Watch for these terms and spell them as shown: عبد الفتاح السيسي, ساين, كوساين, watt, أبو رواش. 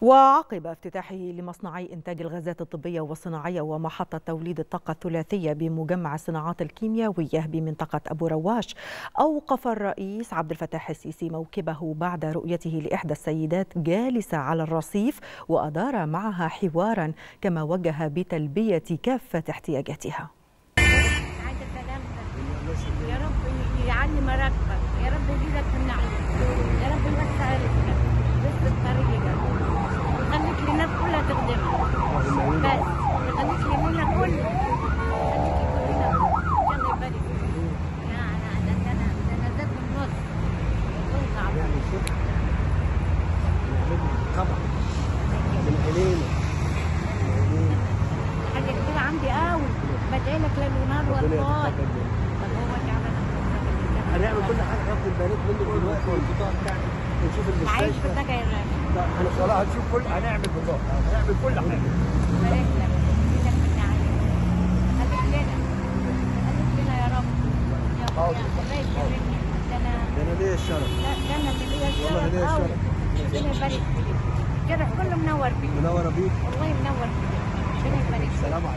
وعقب افتتاحه لمصنعي إنتاج الغازات الطبية والصناعية ومحطة توليد الطاقة الثلاثية بمجمع الصناعات الكيميائية بمنطقة أبو رواش، أوقف الرئيس عبد الفتاح السيسي موكبه بعد رؤيته لإحدى السيدات جالسة على الرصيف، وأدار معها حوارا كما وجه بتلبية كافة احتياجاتها. يا رب يعلي مراكبك، يا رب يزيدك من علمك، يا رب يوسع رزقك، يسد طريقك، ويخليك لنا كلها تخدمك، بس يخليك لنا كلها، يخليك لنا كلها، يلا يبارك فيك. أنا زاد من النص، توقع طبعا من قليلة حاجة كبيرة عندي قوي، بدعي لك ليل ونهار والله. هنعمل كل حاجه، هاخد البيانات منك دلوقتي والبطاقه بتاعتك ونشوف المستشفى. عايش في السكن. لا انا خلاص هنشوف كل، هنعمل بطاقه، هنعمل كل حاجه. بارك لك، بارك لنا عليك، خليك لنا، خليك لنا يا رب. يا رب ربنا يكرمني. ده انا ليا الشرف. لا ده انا ليا الشرف. والله ليا الشرف. ربنا يبارك فيك. الشارع كله منور بيك. منور بيك. والله منور بيك. ربنا يبارك فيك.